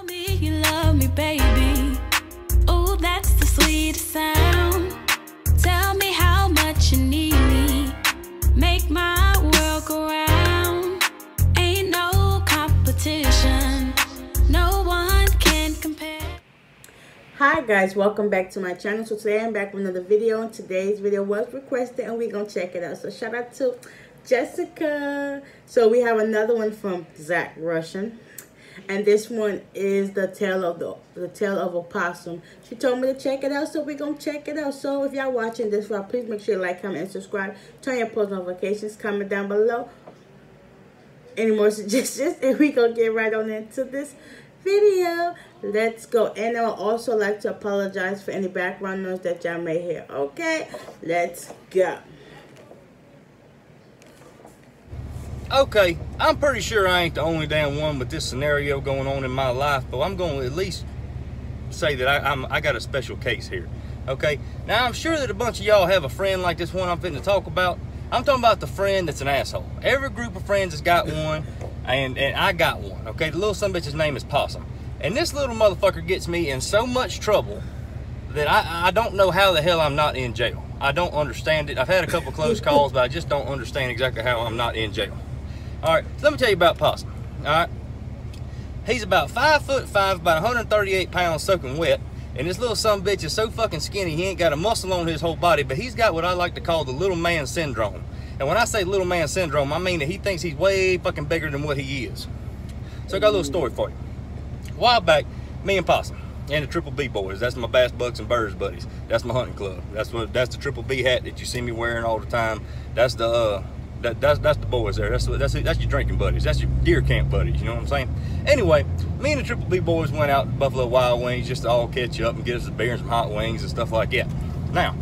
Tell me you love me, baby. Oh, that's the sweetest sound. Tell me how much you need me. Make my world go round. Ain't no competition. No one can compare. Hi guys, welcome back to my channel. So today I'm back with another video, and today's video was requested and we're gonna check it out. So shout out to Jessica. So we have another one from Zach Russian, and this one is the tale of opossum. She told me to check it out, so we're gonna check it out. So if y'all watching this vlog, please make sure you like, comment, and subscribe. Turn your post notifications. Comment down below any more suggestions, and we gonna get right on into this video. Let's go. And I would also like to apologize for any background noise that y'all may hear. Okay, let's go. Okay, I'm pretty sure I ain't the only damn one with this scenario going on in my life, but I'm going to at least say that I got a special case here. Okay, now I'm sure that a bunch of y'all have a friend like this one I'm fitting to talk about. I'm talking about the friend that's an asshole. Every group of friends has got one, and I got one. Okay, the little son of a bitch's name is Possum, and this little motherfucker gets me in so much trouble that I don't know how the hell I'm not in jail. I don't understand it. I've had a couple close calls, but I just don't understand exactly how I'm not in jail. All right, so let me tell you about Possum. All right, he's about 5'5", about 138 pounds soaking wet, and this little son of a bitch is so fucking skinny he ain't got a muscle on his whole body, but he's got what I like to call the little man syndrome. And when I say little man syndrome, I mean that he thinks he's way fucking bigger than what he is. So I got a little story for you. A while back, me and Possum and the Triple B boys, that's my Bass Bucks and Birds buddies. That's my hunting club. That's the Triple B hat that you see me wearing all the time. That's the that's the boys there. That's your drinking buddies. That's your deer camp buddies. You know what I'm saying? Anyway, me and the Triple B boys went out to Buffalo Wild Wings just to all catch up and get us a beer and some hot wings and stuff like that. Now,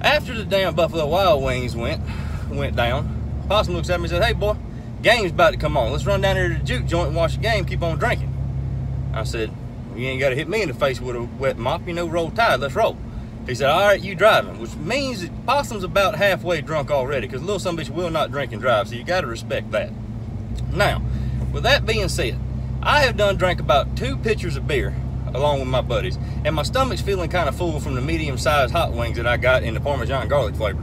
after the damn Buffalo Wild Wings went down, Possum looks at me and said, "Hey boy, game's about to come on. Let's run down here to the juke joint and watch the game. Keep on drinking." I said, "Well, you ain't got to hit me in the face with a wet mop. You know, roll tide. Let's roll." He said, "All right, you driving," which means that Possum's about halfway drunk already, because little son of a bitch will not drink and drive, so you got to respect that. Now, with that being said, I have done drank about 2 pitchers of beer along with my buddies, and my stomach's feeling kind of full from the medium-sized hot wings that I got in the Parmesan garlic flavor.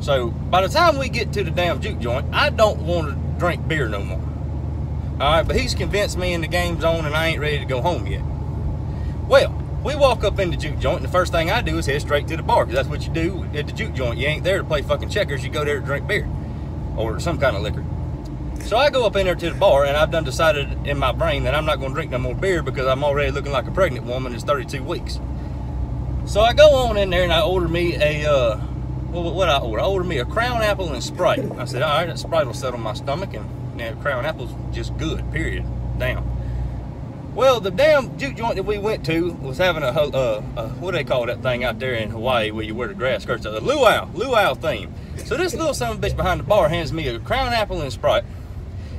So by the time we get to the damn juke joint, I don't want to drink beer no more. All right, but he's convinced me in the game zone, and I ain't ready to go home yet. Well, we walk up in the juke joint, and the first thing I do is head straight to the bar, because that's what you do at the juke joint. You ain't there to play fucking checkers. You go there to drink beer or some kind of liquor. So I go up in there to the bar, and I've done decided in my brain that I'm not going to drink no more beer because I'm already looking like a pregnant woman that's 32 weeks. So I go on in there, and I order me a, I order me a Crown Apple and Sprite. I said, all right, that Sprite will settle my stomach, and that Crown Apple's just good, period. Damn. Well, the damn juke joint that we went to was having a what do they call that thing out there in Hawaii where you wear the grass skirts? A luau theme. So this little son of a bitch behind the bar hands me a Crown Apple and Sprite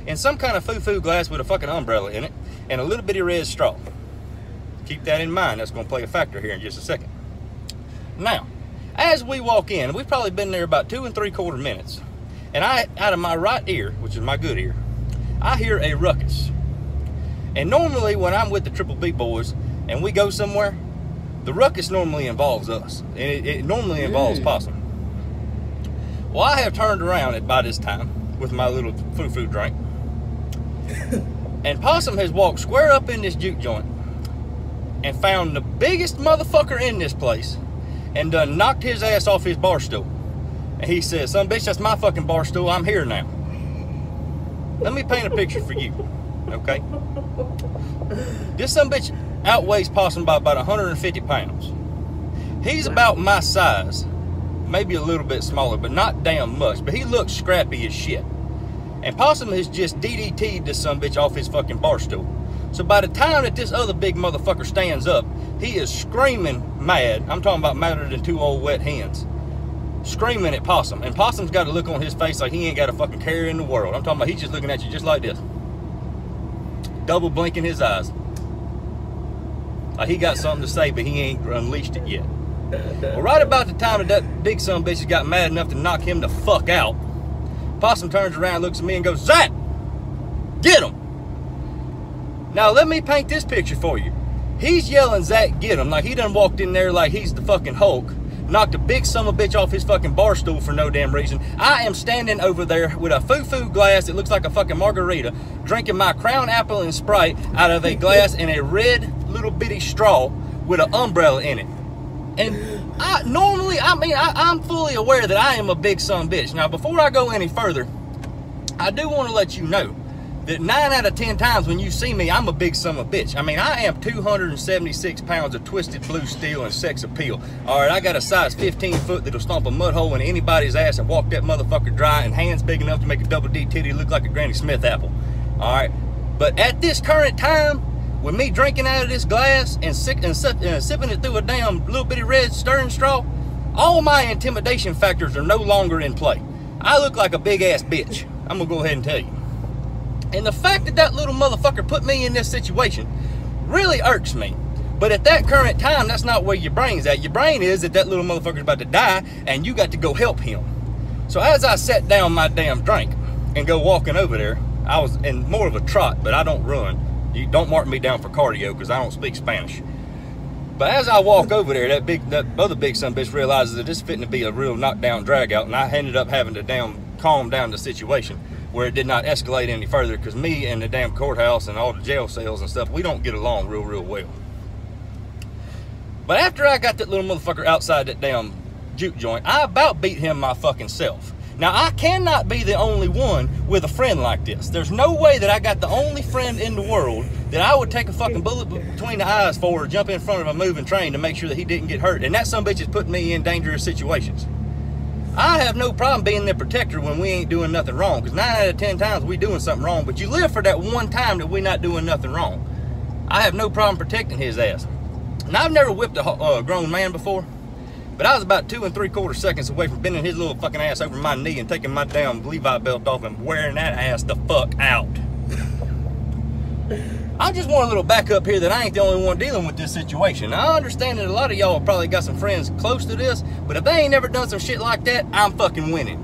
and some kind of foo-foo glass with a fucking umbrella in it and a little bitty red straw. Keep that in mind. That's going to play a factor here in just a second. Now, as we walk in, we've probably been there about 2 3/4 minutes, and I, out of my right ear, which is my good ear, I hear a ruckus. And normally when I'm with the Triple B boys and we go somewhere, the ruckus normally involves us. And it normally involves Possum. Well, I have turned around by this time with my little foo-foo drink. And Possum has walked square up in this juke joint and found the biggest motherfucker in this place and done knocked his ass off his bar stool. And he says, "Son of a bitch, that's my fucking bar stool. I'm here now." Let me paint a picture for you. Okay, this son of a bitch outweighs Possum by about 150 pounds. He's about my size, maybe a little bit smaller, but not damn much. But he looks scrappy as shit. And Possum has just DDT'd this son of a bitch off his fucking bar stool. So by the time that this other big motherfucker stands up, he is screaming mad. I'm talking about madder than 2 old wet hens. Screaming at Possum, and Possum's got a look on his face like he ain't got a fucking care in the world. I'm talking about he's just looking at you just like this. Double blinking his eyes. Like he got something to say, but he ain't unleashed it yet. Well, right about the time that big son of a bitch got mad enough to knock him the fuck out, Possum turns around, looks at me, and goes, "Zach, get him." Now let me paint this picture for you. He's yelling, Zach, get him. Like he done walked in there like he's the fucking Hulk. Knocked a big son of a bitch off his fucking bar stool for no damn reason. I am standing over there with a foo-foo glass that looks like a fucking margarita, drinking my Crown Apple and Sprite out of a glass and a red little bitty straw with an umbrella in it. And I'm fully aware that I am a big son of a bitch. Now, before I go any further, I do want to let you know that 9 out of 10 times when you see me, I'm a big son of a bitch. I mean, I am 276 pounds of twisted blue steel and sex appeal. All right, I got a size 15 foot that'll stomp a mud hole in anybody's ass and walk that motherfucker dry, and hands big enough to make a double D titty look like a Granny Smith apple. All right, but at this current time, with me drinking out of this glass and sipping it through a damn little bitty red stirring straw, all my intimidation factors are no longer in play. I look like a big ass bitch. I'm gonna go ahead and tell you. And the fact that that little motherfucker put me in this situation really irks me. But at that current time, that's not where your brain's at. Your brain is that that little motherfucker's about to die and you got to go help him. So as I set down my damn drink and go walking over there, I was in more of a trot, but I don't run. You don't mark me down for cardio because I don't speak Spanish. But as I walk over there, that other big son of a bitch realizes that this is fitting to be a real knockdown drag out, and I ended up having to damn calm down the situation, where it did not escalate any further, because me and the damn courthouse and all the jail cells and stuff, we don't get along real well. But after I got that little motherfucker outside that damn juke joint, I about beat him my fucking self. Now, I cannot be the only one with a friend like this. There's no way that I got the only friend in the world that I would take a fucking bullet between the eyes for or jump in front of a moving train to make sure that he didn't get hurt. And that sumbitch is putting me in dangerous situations. I have no problem being their protector when we ain't doing nothing wrong, because 9 out of 10 times we doing something wrong, but you live for that one time that we not doing nothing wrong. I have no problem protecting his ass. And I've never whipped a grown man before, but I was about 2 3/4 seconds away from bending his little fucking ass over my knee and taking my damn Levi belt off and wearing that ass the fuck out. I just want a little backup here that I ain't the only one dealing with this situation. Now, I understand that a lot of y'all probably got some friends close to this, but if they ain't never done some shit like that, I'm fucking winning.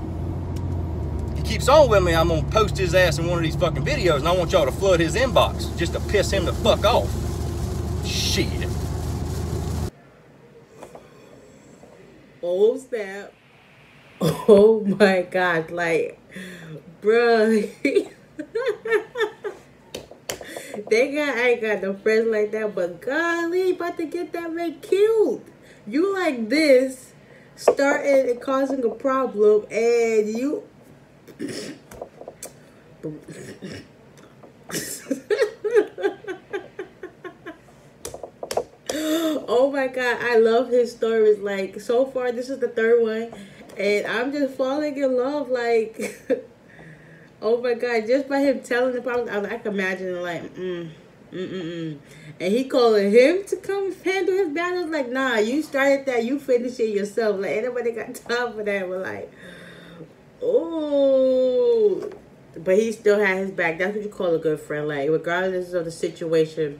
He keeps on with me, I'm gonna post his ass in one of these fucking videos, and I want y'all to flood his inbox just to piss him the fuck off. Shit. Oh, snap. Oh, my God. Like, bruh. Thank God I ain't got no friends like that, but golly, about to get that man killed. You like this, starting and causing a problem, and you... Oh my God, I love his stories. Like, so far, this is the third one, and I'm just falling in love, like... Oh my God, just by him telling the problem, I can imagine, like, And he calling him to come handle his battles, like, nah, you started that, you finish it yourself. Like, ain't nobody got time for that. We're like, oh. But he still had his back. That's what you call a good friend. Like, regardless of the situation,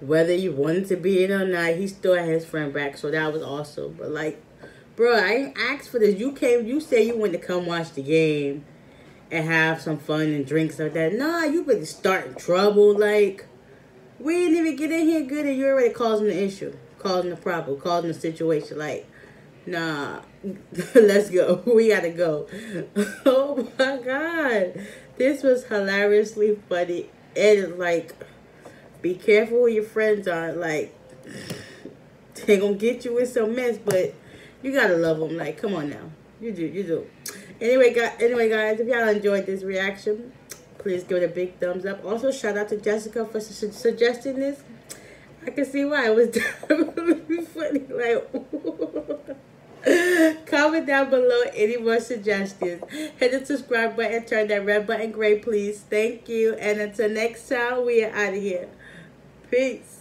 whether you wanted to be in or not, he still had his friend back. So that was awesome. But, like, bro, I ain't asked for this. You came, you said you wanted to come watch the game and have some fun and drinks like that. Nah, you really starting trouble. Like, we didn't even get in here good and you're already causing the issue, causing the problem, causing the situation. Like, nah, let's go. We gotta go. Oh my God. This was hilariously funny. And, like, be careful who your friends are. Like, they gonna get you in some mess, but you gotta love them. Like, come on now. You do. Anyway, guys, if y'all enjoyed this reaction, please give it a big thumbs up. Also, shout out to Jessica for suggesting this. I can see why. It was definitely funny. Like, comment down below any more suggestions. Hit the subscribe button. Turn that red button gray, please. Thank you. And until next time, we are out of here. Peace.